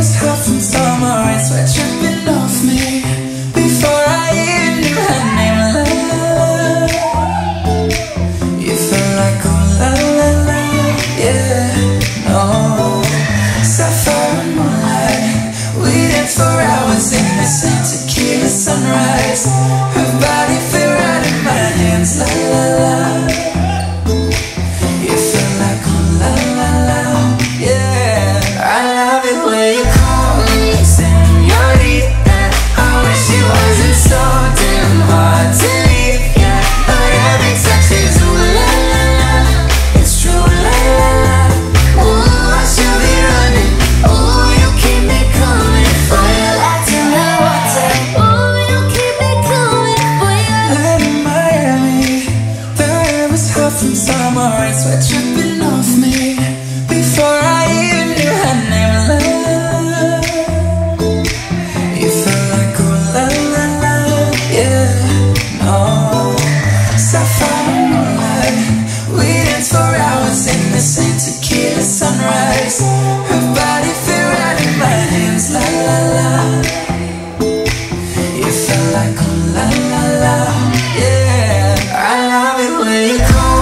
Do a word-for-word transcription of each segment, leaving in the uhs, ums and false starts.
was hot from summer rain, sweat dripping off me before I even knew her name. Love, you felt like oh la la la, yeah, no. Sapphire and moonlight, we danced for hours in the sun, tequila sunrise. Her body fit right in my hands, la la la. From summer rain, sweat dripping off me before I even knew her name. Love, you felt like oh la la la, yeah, no. Sapphire and moonlight, we danced for hours in the same tequila sunrise. Her body fit right in my hands, la la la. You felt like oh la la la, yeah. I love it when you call.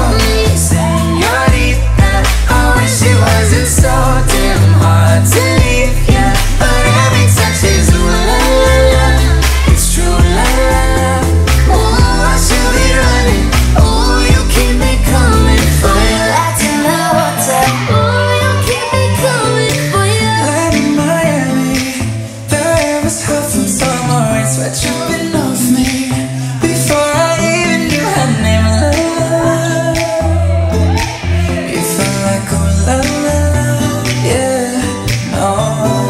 Sweat dripping off me before I even knew her name. Love, you felt like oh la la la, yeah, no.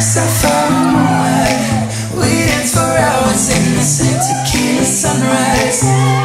Sapphire and moonlight, we danced for hours in the same tequila sunrise.